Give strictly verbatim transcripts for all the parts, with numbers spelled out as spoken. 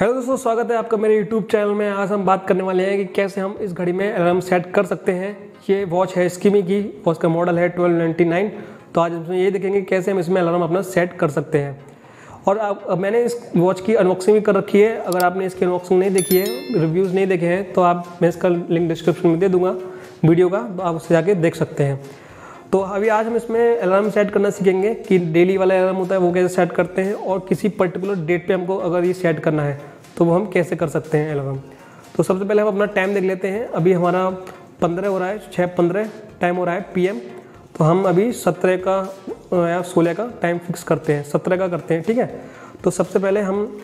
Hello दोस्तों, स्वागत है आपका मेरे YouTube चैनल में। आज हम बात करने वाले हैं कि कैसे हम इस घड़ी में अलार्म सेट कर सकते हैं। ये वॉच है स्कीमी की, वॉच का मॉडल है ट्वेल्व नाइन्टी नाइन। तो आज हम ये देखेंगे कैसे हम इसमें अलार्म अपना सेट कर सकते हैं। और आप मैंने इस वॉच की अनबॉक्सिंग भी कर रखी है। अगर आपने इसकी अनबॉक्सिंग नहीं देखी है, रिव्यूज़ नहीं देखे हैं, तो आप मैं इसका लिंक डिस्क्रिप्शन में दे दूँगा वीडियो का, आप उससे जाके देख सकते हैं। तो अभी आज हम इसमें अलार्म सेट करना सीखेंगे कि डेली वाला अलार्म होता है वो कैसे सेट करते हैं, और किसी पर्टिकुलर डेट पे हमको अगर ये सेट करना है तो वो हम कैसे कर सकते हैं अलार्म। तो सबसे पहले हम अपना टाइम देख लेते हैं। अभी हमारा पंद्रह हो रहा है, छः पंद्रह टाइम हो रहा है पीएम। तो हम अभी सत्रह का या सोलह का टाइम फिक्स करते हैं, सत्रह का करते हैं, ठीक है। तो सबसे पहले हम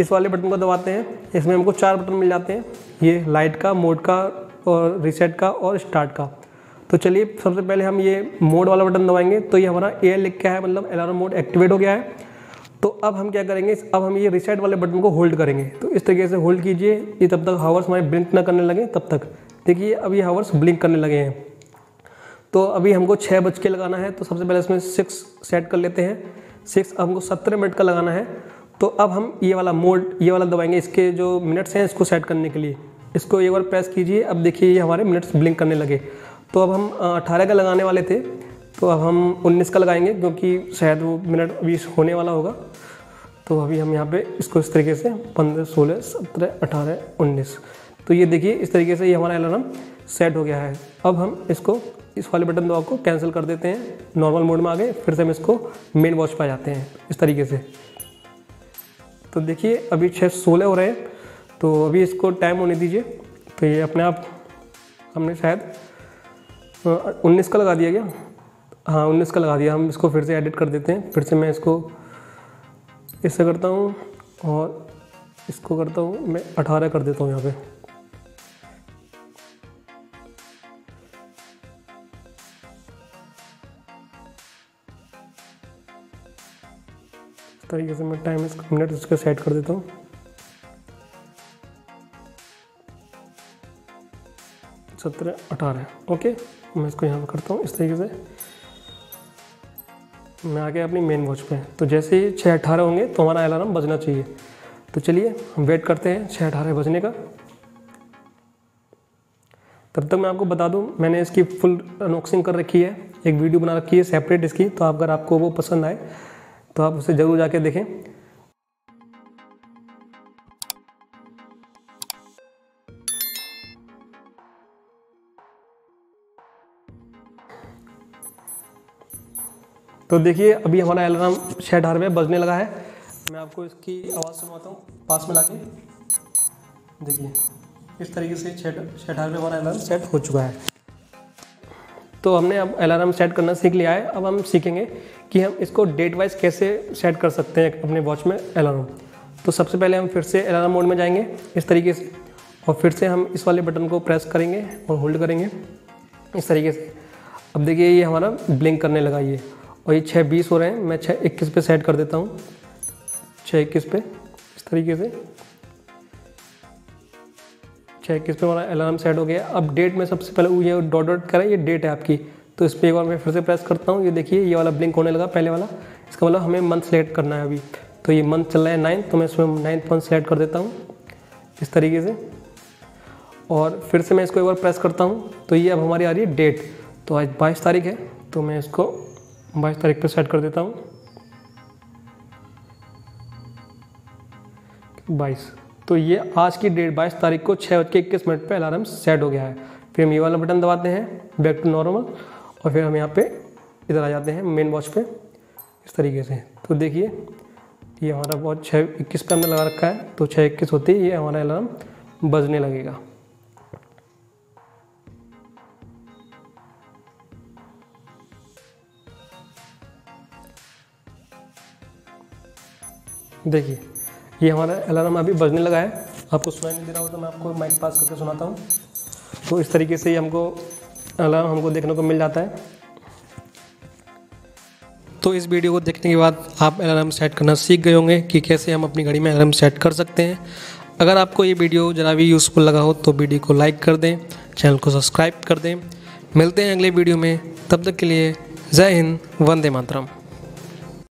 इस वाले बटन को दबाते हैं। इसमें हमको चार बटन मिल जाते हैं, ये लाइट का, मोड का, और रीसेट का, और स्टार्ट का। तो चलिए सबसे पहले हम ये मोड वाला बटन दबाएंगे। तो ये हमारा ए लिख के है, मतलब अलार्म मोड एक्टिवेट हो गया है। तो अब हम क्या करेंगे, अब हम ये रीसेट वाले बटन को होल्ड करेंगे। तो इस तरीके से होल्ड कीजिए, ये तब तक हावर्स हमारे ब्लिंक ना करने लगे, तब तक। देखिए अब ये हावर्स ब्लिंक करने लगे हैं। तो अभी हमको छः बज के लगाना है। तो सबसे पहले इसमें सिक्स सेट कर लेते हैं, सिक्स। अब हमको सत्रह मिनट का लगाना है। तो अब हम ये वाला मोड, ये वाला दबाएंगे, इसके जो मिनट्स हैं इसको सेट करने के लिए। इसको एक बार प्रेस कीजिए। अब देखिए ये हमारे मिनट्स ब्लिंक करने लगे। तो अब हम अठारह का लगाने वाले थे, तो अब हम उन्नीस का लगाएंगे, क्योंकि शायद वो मिनट बीस होने वाला होगा। तो अभी हम यहाँ पे इसको इस तरीके से पंद्रह सोलह सत्रह अठारह उन्नीस। तो ये देखिए इस तरीके से ये हमारा अलार्म सेट हो गया है। अब हम इसको इस वाले बटन दबाव को कैंसिल कर देते हैं, नॉर्मल मोड में आ गए। फिर से हम इसको मेन वॉच पर जाते हैं इस तरीके से। तो देखिए अभी छः सोलह हो रहे हैं। तो अभी इसको टाइम होने दीजिए। तो ये अपने आप हमने शायद उन्नीस का लगा दिया गया, हाँ उन्नीस का लगा दिया। हम इसको फिर से एडिट कर देते हैं। फिर से मैं इसको इससे करता हूँ और इसको करता हूँ, मैं अठारह कर देता हूँ यहाँ पे। इस तरीके से मैं टाइम मिनट इसको सेट कर देता हूँ। सत्रह अठारह, ओके। मैं इसको यहाँ पर करता हूँ इस तरीके से। मैं आ गया अपनी मेन वॉच पे। तो जैसे ही छः अठारह होंगे तो हमारा अलार्म बजना चाहिए। तो चलिए हम वेट करते हैं छः अठारह बजने का। तब तक मैं आपको बता दूँ, मैंने इसकी फुल अनबॉक्सिंग कर रखी है, एक वीडियो बना रखी है सेपरेट इसकी। तो अगर आपको वो पसंद आए तो आप उसे ज़रूर जाके देखें। तो देखिए अभी हमारा अलार्म छः अठारह में बजने लगा है। मैं आपको इसकी आवाज़ सुनवाता हूँ पास में लाके। देखिए इस तरीके से छः छः अठारह में हमारा अलार्म सेट हो चुका है। तो हमने अब अलार्म सेट करना सीख लिया है। अब हम सीखेंगे कि हम इसको डेट वाइज कैसे सेट कर सकते हैं अपने वॉच में अलार्म। तो सबसे पहले हम फिर से अलार्म मोड में जाएंगे इस तरीके से, और फिर से हम इस वाले बटन को प्रेस करेंगे और होल्ड करेंगे इस तरीके से। अब देखिए ये हमारा ब्लिंक करने लगा ये, और ये छः बीस हो रहे हैं। मैं छः इक्कीस पे सेट कर देता हूँ, छः इक्कीस पे इस तरीके से। छः इक्कीस पे हमारा अलार्म सेट हो गया। अब डेट में सबसे पहले ये डॉट डॉट करें, ये डेट है आपकी। तो इस पर एक बार मैं फिर से प्रेस करता हूँ। ये देखिए ये वाला ब्लिंक होने लगा पहले वाला। इसका मतलब हमें मंथ सेलेक्ट करना है अभी। तो ये मंथ चल रहा है नाइन्थ, तो मैं इसमें नाइन्थ मंथ सेलेक्ट कर देता हूँ इस तरीके से। और फिर से मैं इसको एक बार प्रेस करता हूँ। तो ये अब हमारी आ रही है डेट। तो आज बाईस तारीख है, तो मैं इसको बाईस तारीख पे सेट कर देता हूँ, बाईस। तो ये आज की डेट बाईस तारीख को छः बज के इक्कीस मिनट पर अलार्म सेट हो गया है। फिर हम ये वाला बटन दबाते हैं बैक टू नॉर्मल, और फिर हम यहाँ पे इधर आ जाते हैं मेन वॉच पे इस तरीके से। तो देखिए ये हमारा वॉच छः इक्कीस पर हमने लगा रखा है। तो छः इक्कीस होते ही ये हमारा अलार्म बजने लगेगा। देखिए ये हमारा अलार्म अभी बजने लगा है। आपको सुनाई नहीं दे रहा हो तो मैं आपको माइक पास करके सुनाता हूँ। तो इस तरीके से ही हमको अलार्म हमको देखने को मिल जाता है। तो इस वीडियो को देखने के बाद आप अलार्म सेट करना सीख गए होंगे कि कैसे हम अपनी घड़ी में अलार्म सेट कर सकते हैं। अगर आपको ये वीडियो जरा भी यूज़फुल लगा हो तो वीडियो को लाइक कर दें, चैनल को सब्सक्राइब कर दें। मिलते हैं अगले वीडियो में, तब तक के लिए जय हिंद, वंदे मातरम।